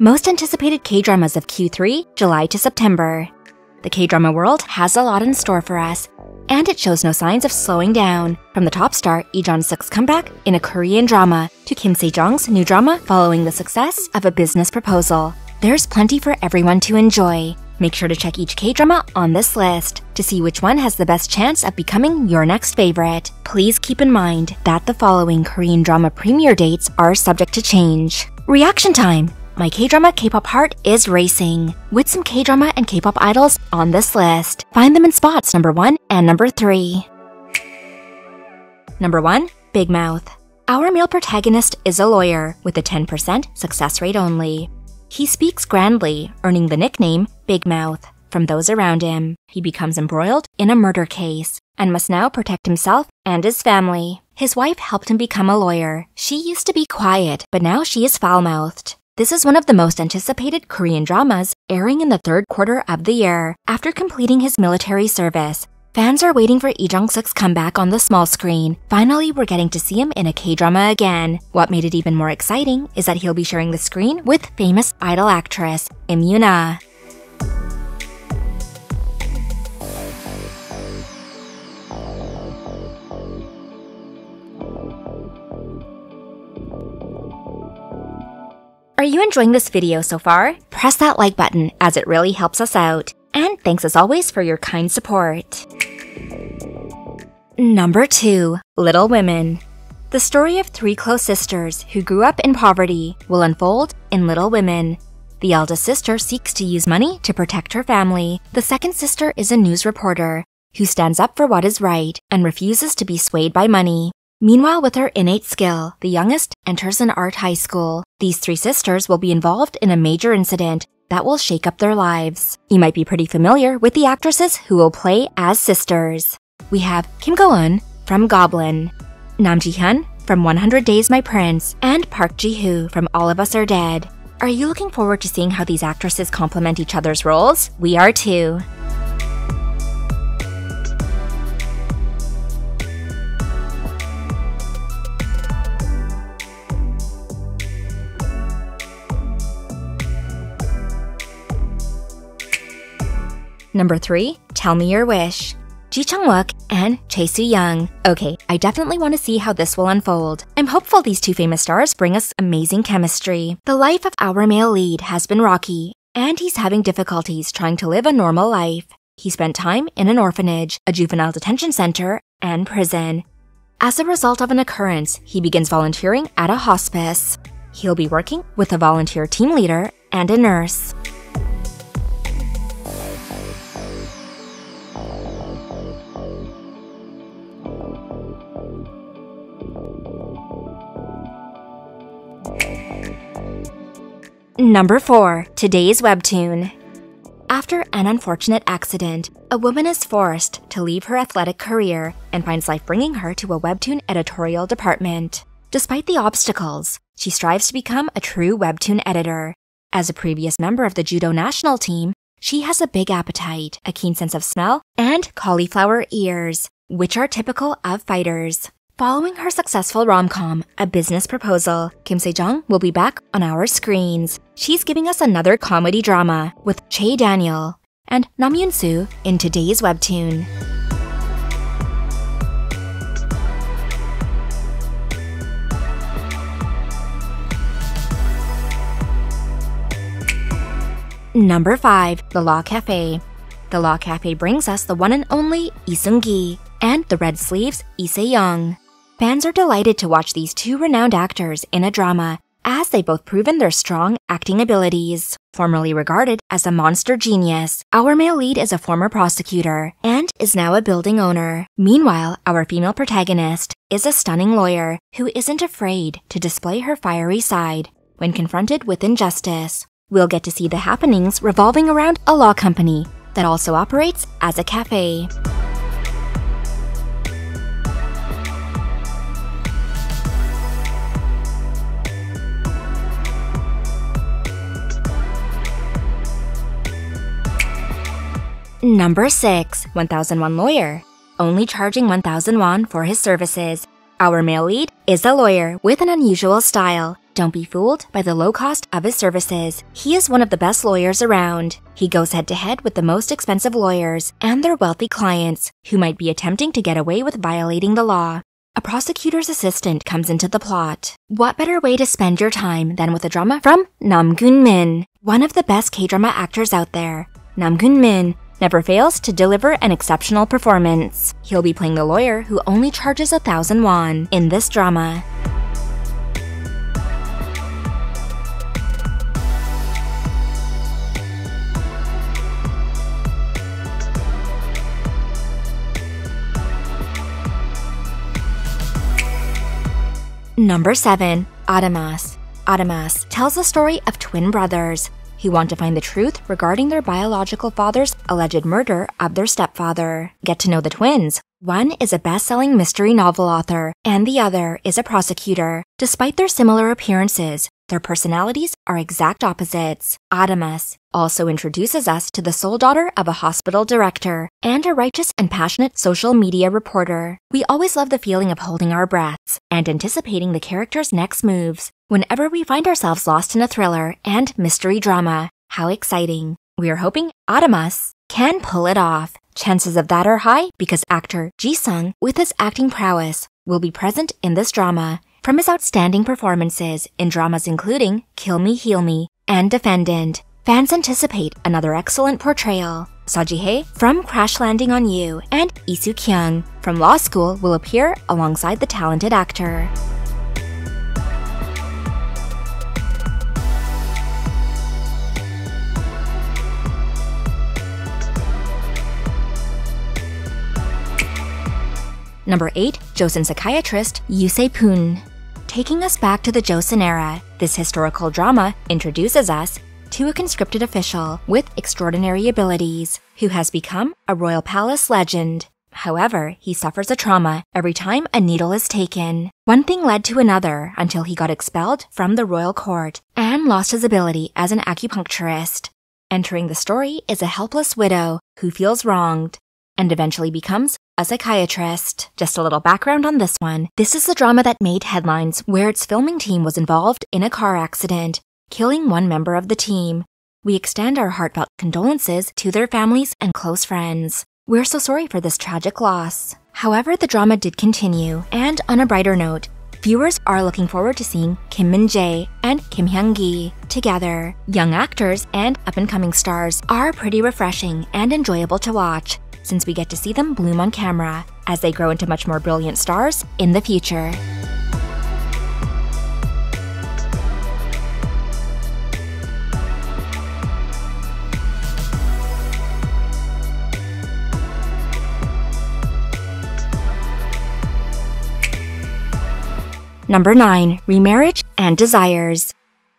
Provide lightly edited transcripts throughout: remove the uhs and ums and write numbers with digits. Most anticipated K-dramas of Q3, July to September. The K-drama world has a lot in store for us, and it shows no signs of slowing down, from the top star Lee Jon-suk's comeback in a Korean drama to Kim Se-jong's new drama following the success of A Business Proposal. There's plenty for everyone to enjoy. Make sure to check each K-drama on this list to see which one has the best chance of becoming your next favorite. Please keep in mind that the following Korean drama premiere dates are subject to change. Reaction time! My K-drama K-pop heart is racing with some K-drama and K-pop idols on this list. Find them in spots number 1 and number 3. Number 1, Big Mouth. Our male protagonist is a lawyer with a 10% success rate only. He speaks grandly, earning the nickname Big Mouth from those around him. He becomes embroiled in a murder case and must now protect himself and his family. His wife helped him become a lawyer. She used to be quiet, but now she is foul-mouthed. This is one of the most anticipated Korean dramas, airing in the third quarter of the year. After completing his military service, fans are waiting for Lee Jong-suk's comeback on the small screen. Finally, we're getting to see him in a K-drama again. What made it even more exciting is that he'll be sharing the screen with famous idol actress Im Yoona. Are you enjoying this video so far? Press that like button as it really helps us out. And thanks as always for your kind support. Number 2, Little Women. The story of three close sisters who grew up in poverty will unfold in Little Women. The eldest sister seeks to use money to protect her family. The second sister is a news reporter who stands up for what is right and refuses to be swayed by money. Meanwhile, with her innate skill, the youngest enters an art high school. These three sisters will be involved in a major incident that will shake up their lives. You might be pretty familiar with the actresses who will play as sisters. We have Kim Go-eun from Goblin, Nam Ji-hyun from 100 Days My Prince, and Park Ji-hoo from All of Us Are Dead. Are you looking forward to seeing how these actresses complement each other's roles? We are too. Number 3, Tell Me Your Wish. Ji Chang Wook and Choi Soo-young. Okay, I definitely want to see how this will unfold. I'm hopeful these two famous stars bring us amazing chemistry. The life of our male lead has been rocky, and he's having difficulties trying to live a normal life. He spent time in an orphanage, a juvenile detention center, and prison. As a result of an occurrence, he begins volunteering at a hospice. He'll be working with a volunteer team leader and a nurse. Number 4, Today's Webtoon. After an unfortunate accident, a woman is forced to leave her athletic career and finds life bringing her to a webtoon editorial department. Despite the obstacles, she strives to become a true webtoon editor. As a previous member of the judo national team, she has a big appetite, a keen sense of smell, and cauliflower ears, which are typical of fighters. Following her successful rom-com, A Business Proposal, Kim Se-jong will be back on our screens. She's giving us another comedy drama with Che Daniel and Nam Yoon Soo in Today's Webtoon. Number 5, The Law Cafe. The Law Cafe brings us the one and only Isunggi Gi and the Red Sleeves Lee Se Young. Fans are delighted to watch these two renowned actors in a drama, as they've both proven their strong acting abilities. Formerly regarded as a monster genius, our male lead is a former prosecutor and is now a building owner. Meanwhile, our female protagonist is a stunning lawyer who isn't afraid to display her fiery side when confronted with injustice. We'll get to see the happenings revolving around a law company that also operates as a cafe. Number 6, 1,000 Won Lawyer. Only charging 1,000 won for his services, our male lead is a lawyer with an unusual style Don't be fooled by the low cost of his services. He is one of the best lawyers around. He goes head-to-head with the most expensive lawyers and their wealthy clients, who might be attempting to get away with violating the law. A prosecutor's assistant comes into the plot. What better way to spend your time than with a drama from Nam Goong Min, one of the best K-drama actors out there. Nam Goong Min never fails to deliver an exceptional performance. He'll be playing the lawyer who only charges 1,000 won in this drama. Number 7. Adamas. Adamas tells the story of twin brothers who want to find the truth regarding their biological father's alleged murder of their stepfather. Get to know the twins. One is a best-selling mystery novel author, and the other is a prosecutor. Despite their similar appearances, their personalities are exact opposites. Adamas also introduces us to the sole daughter of a hospital director and a righteous and passionate social media reporter. We always love the feeling of holding our breaths and anticipating the character's next moves whenever we find ourselves lost in a thriller and mystery drama. How exciting. We are hoping Adamas can pull it off. Chances of that are high because actor Ji Sung, with his acting prowess, will be present in this drama. From his outstanding performances in dramas including Kill Me, Heal Me, and Defendant, fans anticipate another excellent portrayal. Seo Ji-hye from Crash Landing on You and Lee Soo Kyung from Law School will appear alongside the talented actor. Number 8. Joseon psychiatrist Yoo Poon. Taking us back to the Joseon era, this historical drama introduces us to a conscripted official with extraordinary abilities who has become a royal palace legend. However, he suffers a trauma every time a needle is taken. One thing led to another until he got expelled from the royal court and lost his ability as an acupuncturist. Entering the story is a helpless widow who feels wronged and eventually becomes a psychiatrist. Just a little background on this one. This is the drama that made headlines where its filming team was involved in a car accident, killing one member of the team. We extend our heartfelt condolences to their families and close friends. We're so sorry for this tragic loss. However, the drama did continue, and on a brighter note, viewers are looking forward to seeing Kim Min-jae and Kim Hyung-gi together. Young actors and up-and-coming stars are pretty refreshing and enjoyable to watch, since we get to see them bloom on camera as they grow into much more brilliant stars in the future. Number 9. Remarriage and Desires.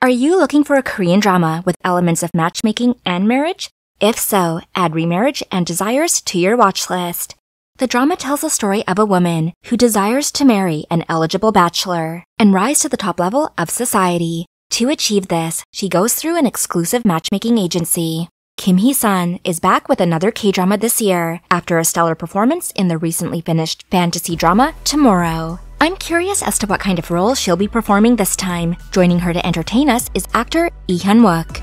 Are you looking for a Korean drama with elements of matchmaking and marriage? If so, add Remarriage and Desires to your watch list. The drama tells the story of a woman who desires to marry an eligible bachelor and rise to the top level of society. To achieve this, she goes through an exclusive matchmaking agency. Kim Hee-sun is back with another K-drama this year after a stellar performance in the recently finished fantasy drama Tomorrow. I'm curious as to what kind of role she'll be performing this time. Joining her to entertain us is actor Lee Hyun-wook.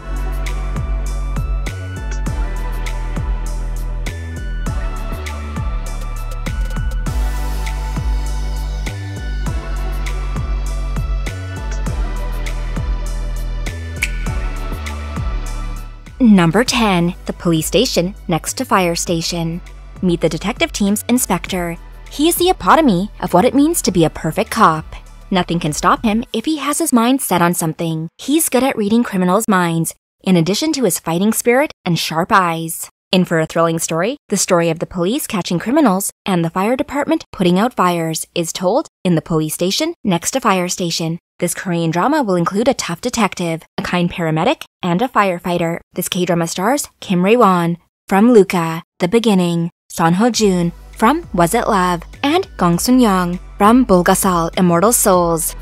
Number 10. The Police Station Next to Fire Station. Meet the detective team's inspector. He is the epitome of what it means to be a perfect cop. Nothing can stop him if he has his mind set on something. He's good at reading criminals' minds, in addition to his fighting spirit and sharp eyes. In for a thrilling story, the story of the police catching criminals and the fire department putting out fires is told in The Police Station Next to Fire Station. This Korean drama will include a tough detective, a kind paramedic, and a firefighter. This K-drama stars Kim Rae-won from Luca, The Beginning, Son Ho-jun from Was It Love, and Gong Sun-young from Bulgasal, Immortal Souls.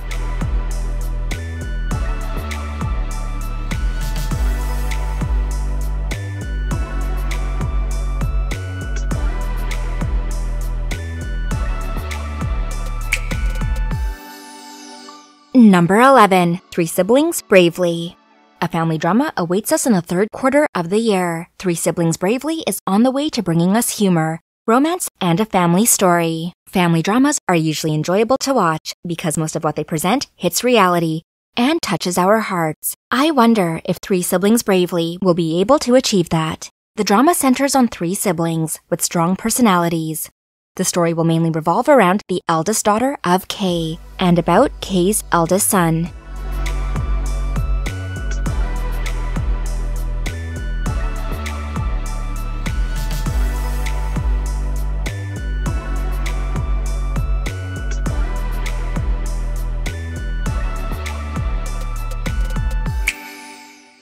Number 11. Three Siblings Bravely. A family drama awaits us in the third quarter of the year. Three Siblings Bravely is on the way to bringing us humor, romance, and a family story. Family dramas are usually enjoyable to watch because most of what they present hits reality and touches our hearts. I wonder if Three Siblings Bravely will be able to achieve that. The drama centers on three siblings with strong personalities. The story will mainly revolve around the eldest daughter of Kay and about Kay's eldest son.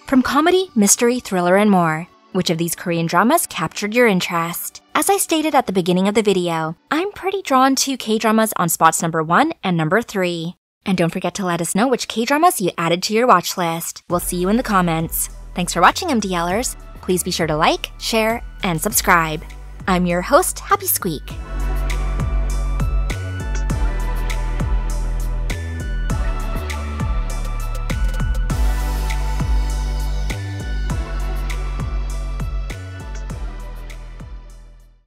From comedy, mystery, thriller, and more, which of these Korean dramas captured your interest? As I stated at the beginning of the video, I'm pretty drawn to K-dramas on spots number 1 and number 3. And don't forget to let us know which K-dramas you added to your watch list. We'll see you in the comments. Thanks for watching, MDLers. Please be sure to like, share, and subscribe. I'm your host, Happy Squeak.